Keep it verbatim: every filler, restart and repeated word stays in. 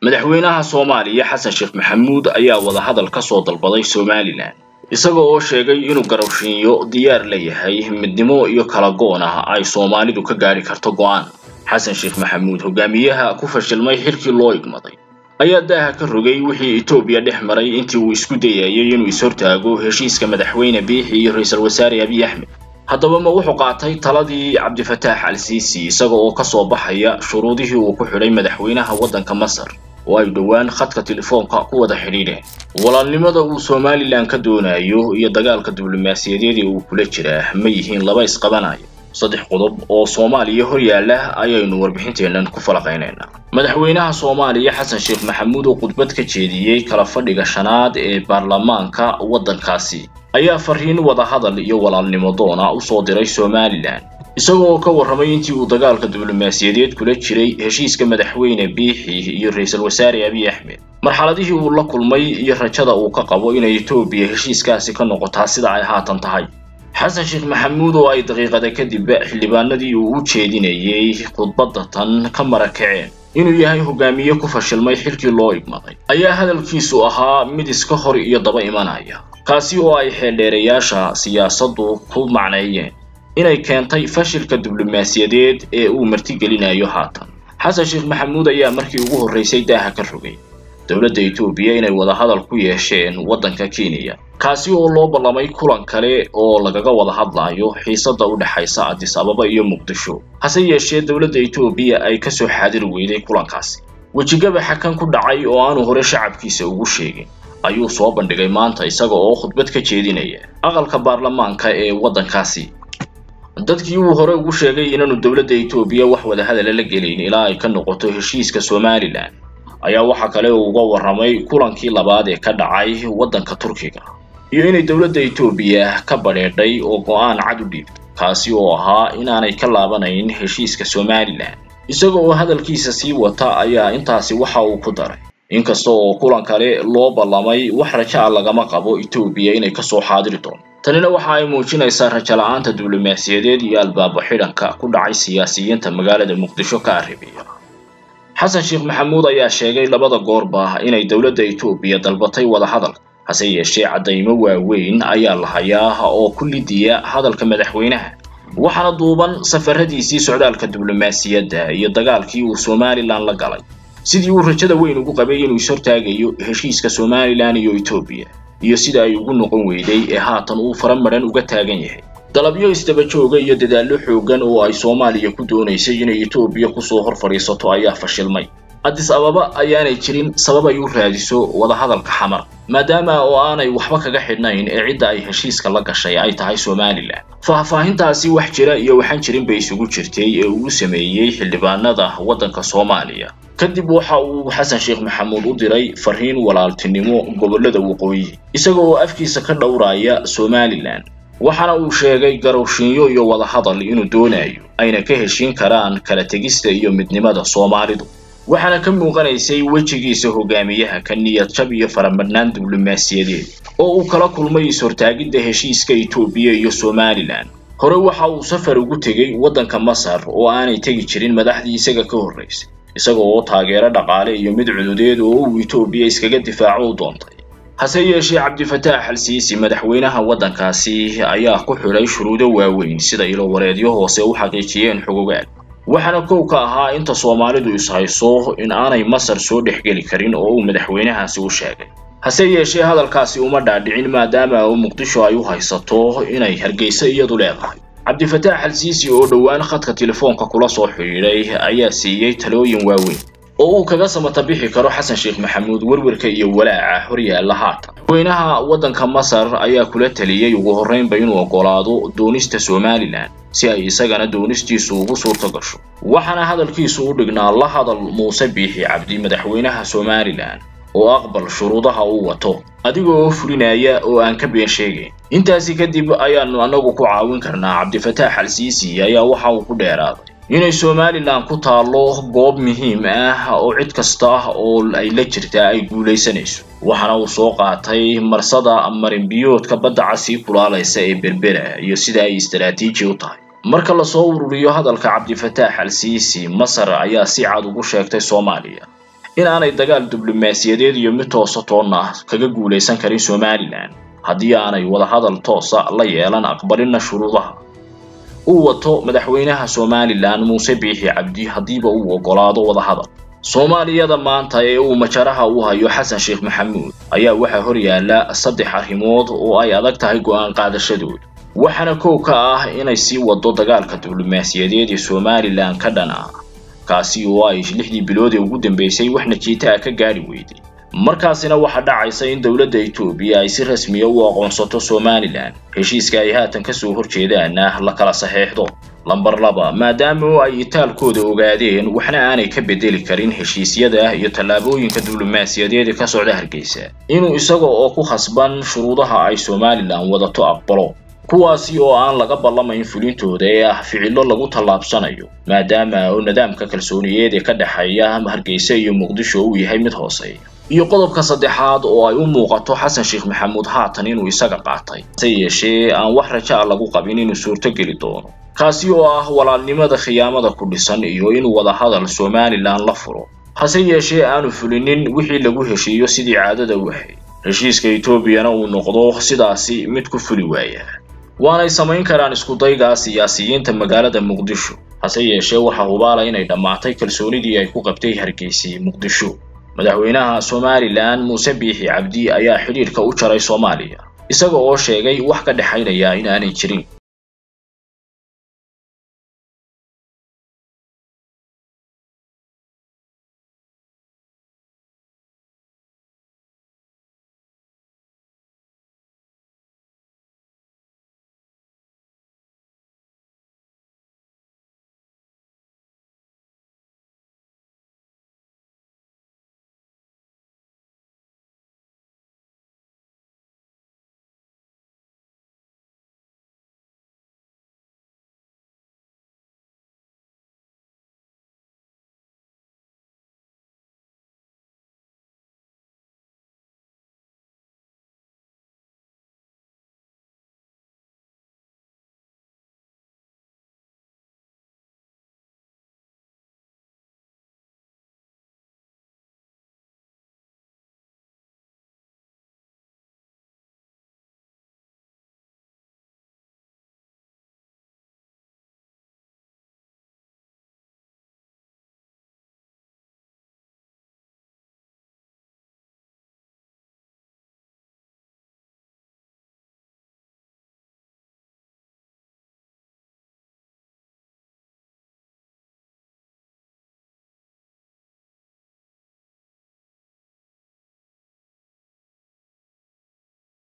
madaxweynaha Soomaaliya Hasan Sheekh Maxamuud ayaa wada hadal ka soo dalbaday Soomaaliland isagoo oo sheegay inuu garowshiyo diyaar la yahay midnimo iyo kala goon ah ay Soomaalidu ka gaari karto go'aan Hasan Sheekh Maxamuud hogaamiyaha ku fashilmay xilkii loo igmaday ayaa daaha ka rogay wixii Itoobiya dhex maray intii uu isku dayayay inuu soo taago heshiiska madaxweyne Bihi iyo ra'iisul wasaare Abiy Ahmed haddaba ma wuxuu qaatay taladii Cabdi Fataax al-Siisi isagoo oo ka soo baxaya shuruudihii uu ku xidhay madaxweynaha waddanka Masar way dhawaan khadka telefoonka ku wada xiriireen walaalnimada uu Soomaaliland ka doonayo iyo dagaalka diblomaasiyadeed ee uu kula jiraa ma yihiin laba isqabanaya saddex qodob oo Soomaaliya hor yaala ayaynu warbixinteenan ku falaqaynaynaa madaxweynaha Soomaaliya Hasan Sheekh Maxamuud oo khudbad ka jeediyay kala fadhiga shanaad ee baarlamaanka waddankaasi ayaa fariin wada hadal iyo walaalnimo doona u soo diray Soomaaliland isagoo ka warramay intii uu dagaalka diblomaasiyadeed kula jiray heshiiska madaxweyne Bihi iyo ra'iisul wasaare Abiy Ahmed marxaladii uu la kulmay iyo rajada uu ka qabo in Itoobiya heshiiskaasi ka noqoto sida ay haatan tahay Hasan Sheekh Maxamuud oo ay daqiiqada kadib xilibaanadii uu u jeedinayay khudbadda tan ka marakaceen inuu yahay hogaamiye ku fashilmay xilkii loo igmaday ayaa hadalkiisu ahaa mid iska hor iyo daba imanaya kaasi oo ay xeeldheerayaasha siyaasaddu ku macneeyeen inay keentay fashilka diblomaasiyadeed ee uu marti gelinayo haatan Hasan Sheekh Maxamuud ayaa markii ugu horeysay daaha ka rogay dawladda Itoobiya inay wada hadal ku yeesheen waddanka Kenya kaasi oo loo ballamay kulan kale oo lagaga wada hadlayo xiisadda u dhaxaysa Addis Ababa iyo Muqdisho hase yeeshee dawladda Itoobiya ay ka soo xaadir weyday kulankaasi wajiga xakan ku dhacay oo aanu hore shacabkiisa ugu sheegin ayuu soo bandhigay maanta isagoo khudbad ka jeedinaya aqalka baarlamaanka ee waddankaasi dadkii uu hore ugu sheegay inaanu dawladda Itoobiya wax wada hadal la gelin ilaa ay ka noqoto heshiiska Soomaaliland ayaa waxa kale oo uga warramay kulankii labaad ee ka dhacay waddanka Turkiga iyo in dawladda Itoobiya ka badheedhay oo go'aan cad u dhiibtay kaasi oo ahaa in aanay ka laabanayn heshiiska Soomaaliland isagoo hadalkiisa sii wata ayaa intaasi waxa uu ku daray inkastoo kulan kale loo ballamay wax rajaca lagama qabo Itoobiya inay ka soo xaadir doonto tanina waxa ay muujinaysaa rajaca la'aanta diblomaasiyadeed iyo albaabo xidhanka ku dhacay siyaasiyiinta magaalada Muqdisho ka arribiya Hasan Sheekh Maxamuud ayaa sheegay labada goorba inay dawladda Itoobiya dalbatay wada hadal hase yeeshee cadaymo waaweyn ayaa la hayaa oo ku lidiya hadalka madaxweynaha waxaana duuban safaradiisii socdaalka diblomaasiyadda iyo dagaalkii uu Soomaaliland la galay sidii uu rajada weyn ugu qabay inuu soo taagayo heshiiska Soomaaliland iyo Itoobiya iyo sida ay ugu noqon weeyday ee haatan uu faramadan uga taagan yahay dalabyo isdaba jooga iyo dadaallo xoogan oo ay Soomaaliya ku doonaysay inay Itoobiya ku soo hor fariisato ayaa fashilmay Addis Ababa ayaanay jirin sabab ay u raadiso wada hadalka xamar maadaama oo aanay waxba kaga xidhnayn ee cid ay heshiiska la gashay ay tahay Soomaaliland faahfaahintaasi wax jira iyo waxaan jirin bay isugu jirtay ee uu sameeyay xildhibaanada waddanka Soomaaliya kadib waxa uu Hasan Sheekh Maxamuud u diray fariin walaaltinimo gobolada waqooyi isagoo afkiisa ka dhawraaya Soomaaliland waxana uu sheegay garowshiyo iyo wada hadal inuu doonayo ayna ka heshiin karaan kala tagista iyo midnimada Soomaalidu waxana ka muuqanaysay wajigiisa hogaamiyaha ka niyad jab iyo faramadnaan diblomaasiyadeed oo uu kala kulmay sortaagida heshiiska Itoobiya iyo Soomaaliland hore waxa uu safar ugu tagay waddanka Masar oo aanay tagi jirin madaxdii isaga ka horeysay isagoo taageero dhaqaale iyo mid cududeed oo uu Itoobiya iskaga difaaco doontay hase yeeshee Cabdi Fataax al-Siisi madaxweynaha waddankaasi ayaa ku xidhay shuruudo waaweyn sida ilo wareedyo hoose u xaqiijiyeen xuquuqaad waxana koow ka ahaa inta Soomaalidu isayso in aanay Masar soo dhexgeli karin oo uu madaxweynahaasi u sheegay hase yeeshee hadalkaasi uma dhaadhicin maadaama uu Muqdisho ay u haysato inay Hargeysa iyadu leedahay Cabdi Fataax al-Siisi oo dhawaan khadka telefoonka kula soo xiriiray ayaa siiyay talooyin waaweyn oo uu kaga samata bixi karo Hasan Sheekh Maxamuud warwarka iyo walaaca horyaalla haatan weynaha waddanka Masar ayaa kula taliyay ugu horeyn bay inuu ogolaado doonista Soomaaliland si ay isagana doonistiisu ugu suurto gasho waxana hadalkiisu u dhignaa la hadal Muuse Bihi Cabdi madaxweynaha Soomaaliland oo aqbal shuruudaha uu wato adigoo fulinaya oo aan ka been sheegay intaasi kadib ayaanu anagu ku caawin karnaa Cabdi Fataax al-Siisi ayaa waxa uu ku dheeraaday inay Soomaaliland ku taalo goob muhiim ah oo cid kasta oo ay la jirtaa ay guuleysanayso waxana uu soo qaatay marsada marin biyoodka badda casii kulaalaysa ee Berbera iyo sida ay istaraatiiji u tahay marka la soo ururiyo hadalka Cabdi Fataax al-Siisi Masar ayaa si cad ugu sheegtay Soomaaliya إن أنا دجال دبلوماسية يوم توسطنا كجو ليسن كريم سوماليلاند هدي أنا يوضع هذا التوسط الله يعلن أكبرنا شروطها ووطو مدحوينها سوماليلاند موسى بيحي عبدي هدي بو وقلاده وضع هذا سوماليا دمان تايو مشارها وهايو حسن شيخ محمود أيا وحى هريا لا صدق حريموض وأيا ذكته جوان قاعد الشدود وحنا كوكاه إن يسي وضو دجال كدبلوماسية دي سوماليلاند كدنا كاسي وايش لحدي بلودي وجودن بيسي وحنا جيتها كجاري ويدي مركزنا واحد عيسين دولة إتوبيا يصير رسمي وعنصته سوماليلاند هشيس كايها تنكسوه رجيدا أنها لقلا صحيح ضو لمبر لبا ما داموا أي تالكود وقاعدين وحنا أنا كبدي الكرين هشيس يده يتلابو ينكدول ماس يديه كسر هرجيسة إنه يسقى أكو خصبا شروطها عي سوماليلاند وضعته أقبله كواسي أو أن لقب الله ما ينفلون توديه في علا لقو طلاب صنايو ما دام أو ندم ككلسونية دي كده حياة هرجيسة مقدشوا ويهيمت هاصي يقضب كصدحات أو أيوم وقته حسن شيخ محمود هاتنين ويساق قاطي سي شيء أن وحرشاء لقو قبينين سور تقلدون كاسيو آه ولا لماذا خيامة كل سنة يوين وضع هذا السوماليلاند لفرو حسي شيء أن فلنين وحي لقو هشي يسيدي عدد وحي هشيس كإتوبيا نو نقضوخ سداسي متكو فلوايا وأنا سمعين كران اسكو دايقا سياسيين تمقالة مقدشو حسي يشي وحاقبالا إني دماعتي كالسوني دي يكو قبتي هركيسي مقدشو مدحوينها سوماليلاند موسى بيحي عبدي أيا حديرك أجري سوماليا إساقو أو شيغي وحكا دحينيا إن أنا جرين